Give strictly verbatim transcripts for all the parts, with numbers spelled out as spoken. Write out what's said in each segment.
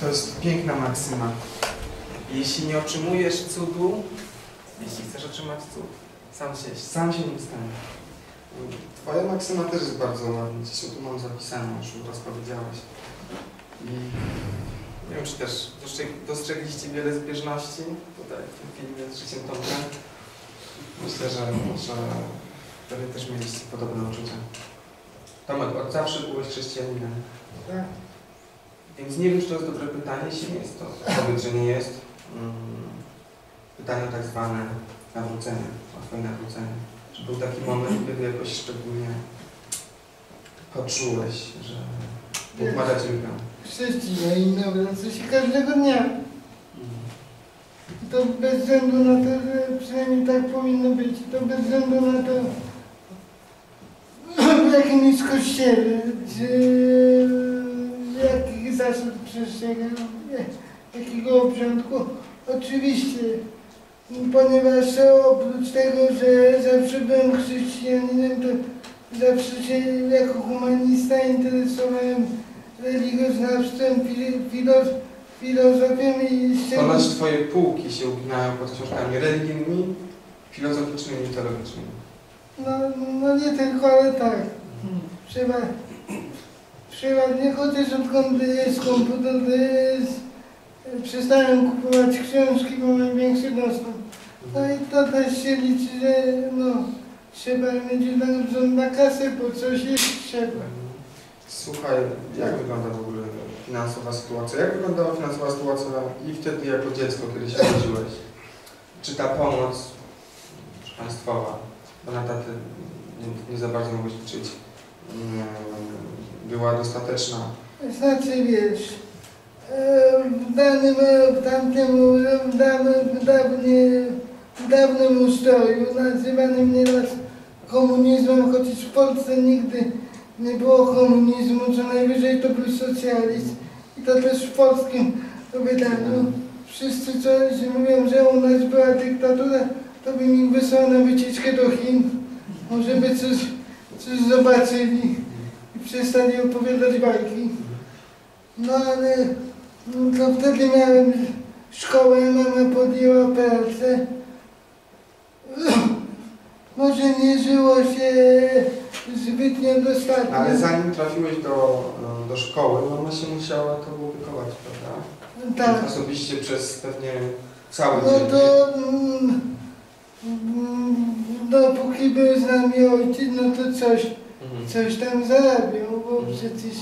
To jest piękna maksyma. Jeśli nie otrzymujesz cudu, jeśli chcesz otrzymać cud, sam się, sam się nim stanie. Twoja maksyma też jest bardzo ładna. Gdzieś tu mam zapisaną, już raz powiedziałaś. I nie wiem, czy też dostrzegliście wiele zbieżności tutaj w tym filmie z życiem Tomka. Myślę, że wtedy też mieliście podobne uczucia. Tomek, od zawsze byłeś chrześcijaninem. Tak. Więc nie wiem, czy to jest dobre pytanie, jeśli jest to. Powiedz, że nie jest. Pytanie tak zwane nawrócenie, o twoje nawrócenie. Czy był taki moment, kiedy jakoś szczególnie poczułeś, że Bóg ma dla ciebie plan? Chrześcijanin nawraca się każdego dnia. Mm. To bez względu na to, że przynajmniej tak powinno być, to bez względu na to, w jakim jest kościele, czy jakich zasad przestrzega, jakiego obrządku. Oczywiście, ponieważ oprócz tego, że zawsze byłem chrześcijaninem, to zawsze się jako humanista interesowałem religioznawstwem, filoz, filozofią i... Ponad twoje półki się uginają pod książkami religijnymi, filozoficznymi i teologicznymi. No, no nie tylko, ale tak. Trzeba... Przeważnie, chociaż odkąd jest komputer, to jest... Przestałem kupować książki, bo mam większy dostęp. No i to też się liczy, że no... Trzeba mieć jedną żądna kasę, bo coś jest trzeba. Słuchaj, jak wygląda w ogóle finansowa sytuacja? Jak wyglądała finansowa sytuacja i wtedy jako dziecko, kiedy się urodziłeś? Czy ta pomoc państwowa, bo na taty nie, nie za bardzo mogłeś liczyć, była dostateczna? Znaczy wiesz, w danym, w tamtym, w dawnym, w dawnym, w dawnym ustroju, nazywanym nieraz komunizmem, chociaż w Polsce nigdy nie było komunizmu, co najwyżej to był socjalizm. I to też w polskim wydaniu. Wszyscy, co mówią, że u nas była dyktatura, to bym ich wysłał na wycieczkę do Chin. Może by coś, coś zobaczyli i przestali opowiadać bajki. No ale no, to wtedy miałem szkołę, mama podjęła pracę. Może nie żyło się zbytnio dostatnio. Ale zanim trafiłeś do, do szkoły, mama się musiała to wychować, prawda? Tak. Osobiście przez pewnie cały no dzień. No to... Mm, dopóki był z nami ojciec, no to coś, mhm. coś tam zarabiał, bo mhm. przecież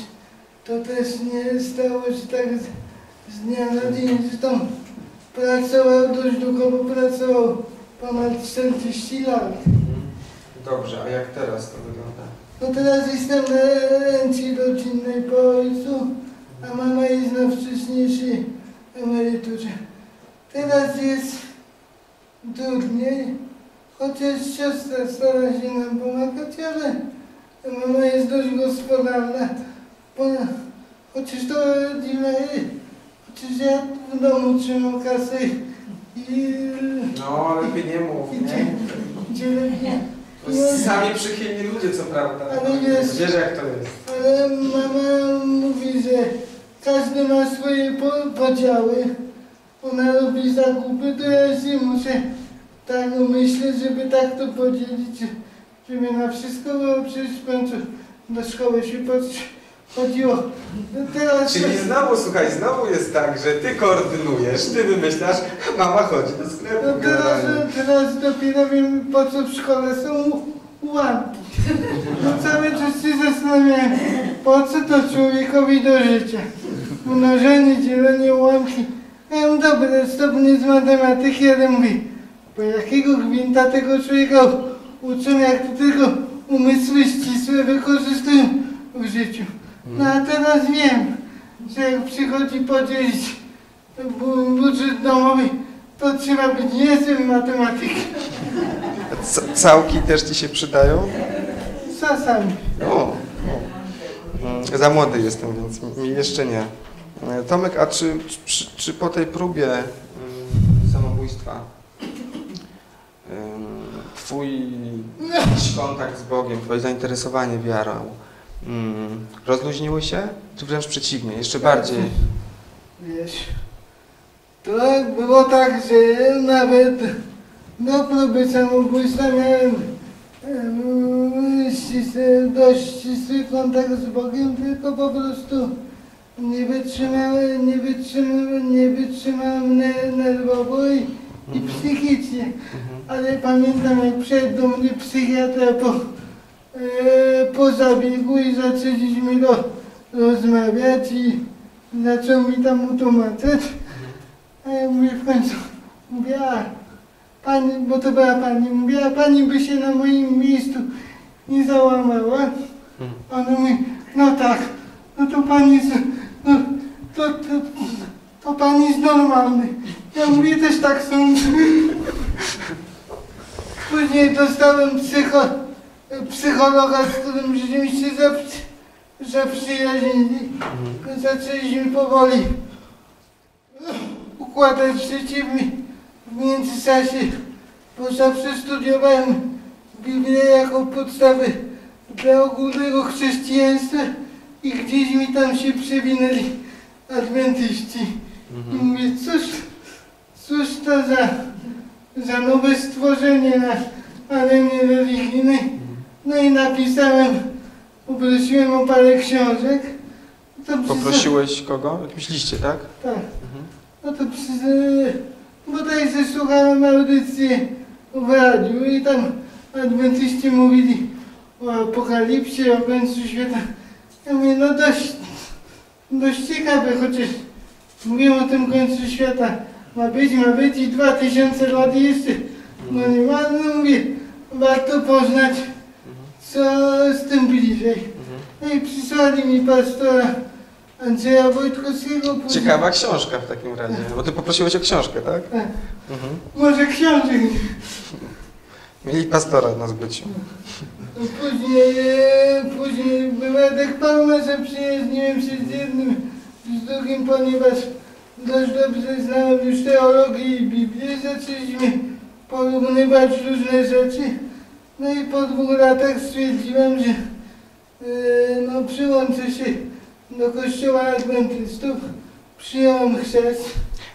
to też nie stało się tak z, z dnia na dzień. Zresztą pracował dość długo, bo pracował ponad czterdzieści lat. Dobrze, a jak teraz to wygląda? No teraz jestem na rencie rodzinnej po ojcu, a mama jest na wcześniejszej emeryturze. Teraz jest trudniej, chociaż siostra stara się nam pomagać, ale mama jest dość gospodarna. Chociaż to dziwne, chociaż ja w domu trzymam kasę i... No, lepiej nie mów, nie? Dzielę mnie. To jest sami przychylni ludzie, co prawda. Ale wiesz, wiesz, jak to jest. Ale mama mówi, że każdy ma swoje podziały. Ona robi zakupy, to ja się muszę tak myśleć, żeby tak to podzielić. Żeby na wszystko było, przecież do szkoły się chodziło. Teraz... Czyli znowu, słuchaj, znowu jest tak, że ty koordynujesz, ty wymyślasz, mama chodzi do sklepu. No teraz, teraz dopiero wiem, po co w szkole są łapki. No cały czas się zastanawiałem, po co to człowiekowi do życia. Mnożenie, dzielenie, łamki. No dobre stopnie z matematyki, ale mówię, po jakiego gwinta tego człowieka uczą, jak to tylko umysły ścisłe wykorzystują w życiu. No a teraz wiem, że jak przychodzi podzielić budżet domowy, to trzeba być niezłym matematykiem. Całki też ci się przydają? Czasami. O, o. Za młody jestem, więc mi jeszcze nie. Tomek, a czy, czy, czy po tej próbie samobójstwa twój kontakt z Bogiem, twoje zainteresowanie wiarą, Hmm. rozluźniły się, czy wręcz przeciwnie, jeszcze bardziej Wiesz, to było tak, że nawet do próbyca mógłbyś tam dość ścisły kontakt z Bogiem, tylko po prostu nie wytrzymałem, nie wytrzymałem, nie wytrzymałem nerwowo i, i psychicznie. Ale pamiętam, jak przyszedł do mnie psychiatra po, po zabiegu i zaczęliśmy do, rozmawiać i zaczął mi tam utłumaczyć. A ja mówię w końcu, mówię, a pani, bo to była pani, mówię, a pani by się na moim miejscu nie załamała. Ona mówi, no tak, no to pani jest, no, to, to, to, to pani jest normalny. Ja mówię, też tak sądzę. Później dostałem psycho, psychologa, z którym rzeczywiście zaprzyjaźnili. Zaczęliśmy powoli układać życie. W międzyczasie, bo zawsze studiowałem Biblię jako podstawę dla ogólnego chrześcijaństwa i gdzieś mi tam się przewinęli adwentyści. Mhm. I mówię, cóż, cóż to za, za nowe stworzenie na arenie religijnej. No i napisałem, poprosiłem o parę książek. To poprosiłeś kogo? Jakimś liście, tak? Tak. Mhm. No to przy... Bodajże słuchałem audycji w radiu i tam adwentyści mówili o apokalipsie, o końcu świata. Ja mówię, no dość, dość ciekawe, chociaż mówię o tym końcu świata. Ma być, ma być i dwa tysiące lat jeszcze. No nie ma, no mówię, warto poznać, co z tym bliżej. No i przysłali mi pastora Andrzeja Wojtkowskiego. Później... Ciekawa książka w takim razie, bo ty poprosiłeś o książkę, tak? Tak. Mhm. Może książek. Mieli pastora na zbyciu. Później, później była tak pełna, że przyjaźniłem się z jednym z drugim, ponieważ dość dobrze znałem już teologię i Biblię. Zaczęliśmy porównywać różne rzeczy. No i po dwóch latach stwierdziłem, że no, przyłączę się do kościoła adwentystów, przyjąłem chrzest.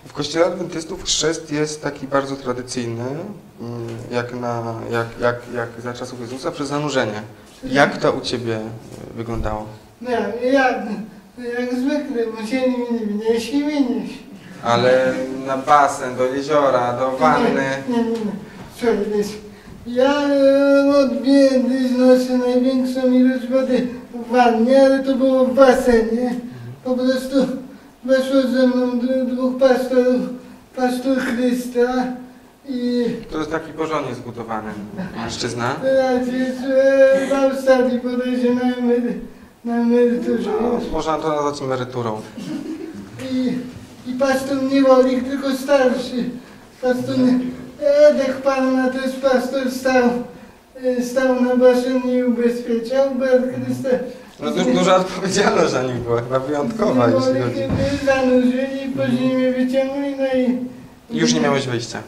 W kościele adwentystów chrzest jest taki bardzo tradycyjny, jak, na, jak, jak, jak za czasów Jezusa, przez zanurzenie. Jak to u ciebie wyglądało? No, ja, jak zwykle, musieli mnie wnieść i wynieść. Ale na basen, do jeziora, do wanny. Nie, nie, nie. Słuchaj, wiesz, ja odbiegnę znoszę największą ilość wody w wannie, ale to było w basenie. Po prostu weszło ze mną dwóch pastorów, pastor Chrysta i... To jest taki porządnie zbudowany mężczyzna. Teraz jest w Australii bodajże na, emery, na emeryturze. No, można to nazwać emeryturą. I, i pastor niewolnik, tylko starszy. Pastor Edek Panna to jest pastor stał. Stał na basenie i ubezpieczał Chrysta. No to już duża odpowiedzialność na nich była, chyba wyjątkowa, jeśli chodzi. Zanurzyli, później mnie wyciągnęli, no i... Już nie miałeś wyjścia.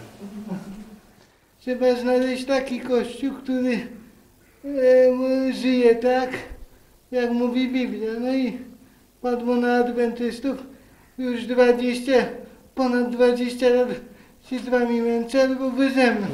Trzeba znaleźć taki kościół, który e, żyje tak, jak mówi Biblia. No i padło na adwentystów. Już dwadzieścia, ponad dwadzieścia lat się z wami męczę, albo wy ze mną.